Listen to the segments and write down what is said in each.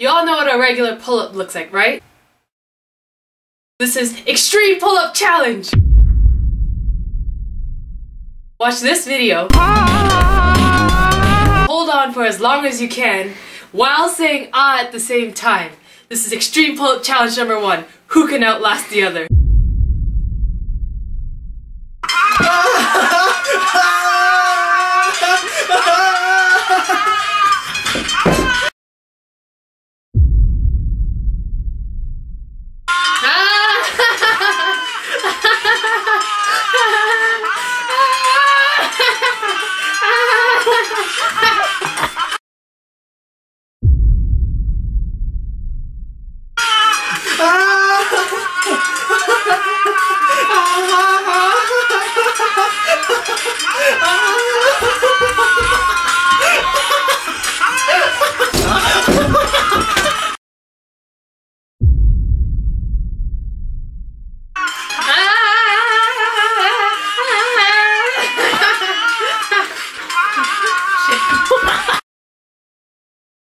You all know what a regular pull-up looks like, right? This is Extreme Pull-Up Challenge! Watch this video. Hold on for as long as you can while saying ah at the same time. This is Extreme Pull-Up Challenge number 1. Who can outlast the other?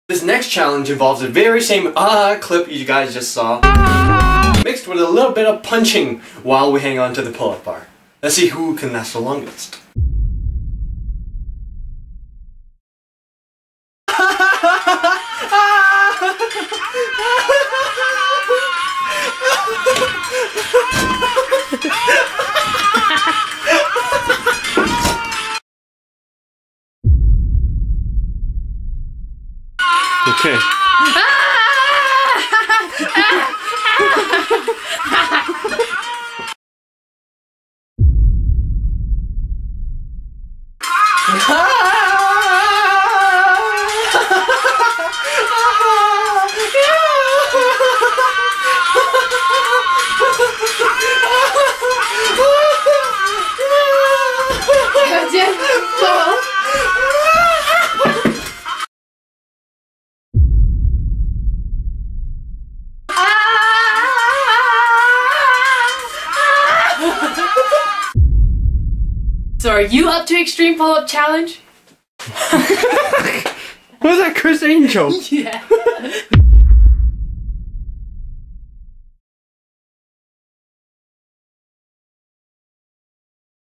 This next challenge involves the very same clip you guys just saw, mixed with a little bit of punching while we hang on to the pull-up bar. Let's see who can last the longest. Okay. So are you up to Extreme Pull-Up Challenge? Was that Chris Angel? Yeah.